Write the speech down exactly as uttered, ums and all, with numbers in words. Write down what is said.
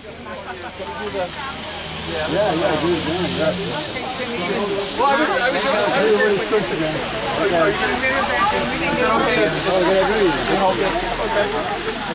Yeah, yeah, yeah, do it again. Yeah. Well, I was, I was, I was, I was, I was going to again. Okay. Okay. Okay. Okay. Okay.